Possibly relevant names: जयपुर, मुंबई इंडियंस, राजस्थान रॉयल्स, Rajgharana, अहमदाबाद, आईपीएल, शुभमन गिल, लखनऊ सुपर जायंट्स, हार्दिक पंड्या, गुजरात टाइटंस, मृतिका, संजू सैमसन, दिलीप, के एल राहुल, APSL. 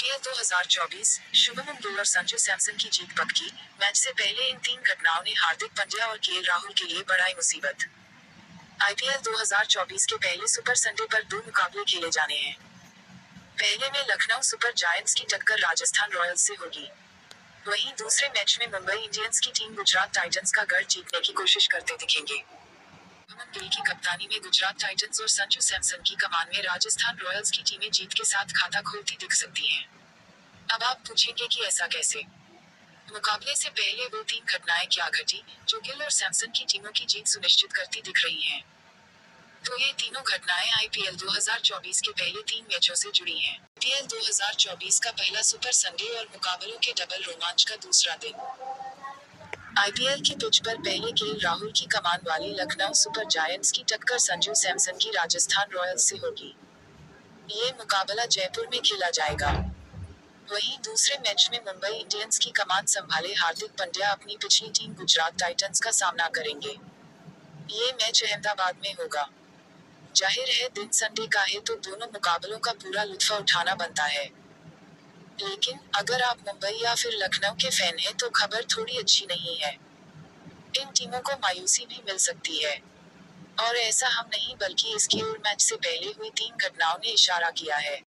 आईपीएल 2024 शुभमन गिल और संजू सैमसन की जीत पक्की। मैच से पहले इन तीन घटनाओं ने हार्दिक पंड्या और के एल राहुल के लिए बढ़ाई मुसीबत। आईपीएल 2024 के पहले सुपर संडे पर दो मुकाबले खेले जाने हैं। पहले में लखनऊ सुपर जायंट्स की टक्कर राजस्थान रॉयल्स से होगी, वहीं दूसरे मैच में मुंबई इंडियंस की टीम गुजरात टाइटंस का गढ़ जीतने की कोशिश करते दिखेंगे। शुभमन गिल की कप्तानी में गुजरात टाइटंस और संजू सैमसन की कमान में राजस्थान रॉयल्स की टीमें जीत के साथ खाता खोलती दिख सकती हैं। अब आप पूछेंगे कि ऐसा कैसे? मुकाबले से पहले वो तीन घटनाएं क्या घटी जो गिल और सैमसन की टीमों की जीत सुनिश्चित करती दिख रही हैं? तो ये तीनों घटनाएं आईपीएल 2024 के पहले तीन मैचों से जुड़ी हैं। आईपीएल 2024 का पहला सुपर संडे और मुकाबलों के डबल रोमांच का दूसरा दिन। आईपीएल की पिच पर पहले के एल राहुल की कमान वाली लखनऊ सुपर जायंट्स की टक्कर संजू सैमसन की राजस्थान रॉयल्स से होगी। ये मुकाबला जयपुर में खेला जाएगा। वहीं दूसरे मैच में मुंबई इंडियंस की कमान संभाले हार्दिक पंड्या अपनी पिछली टीम गुजरात टाइटंस का सामना करेंगे। ये मैच अहमदाबाद में होगा। जाहिर है दिन संडे का है तो दोनों मुकाबलों का पूरा लुत्फ उठाना बनता है, लेकिन अगर आप मुंबई या फिर लखनऊ के फैन हैं तो खबर थोड़ी अच्छी नहीं है। इन टीमों को मायूसी भी मिल सकती है और ऐसा हम नहीं बल्कि इसकी ओर मैच से पहले हुई तीन घटनाओं ने इशारा किया है।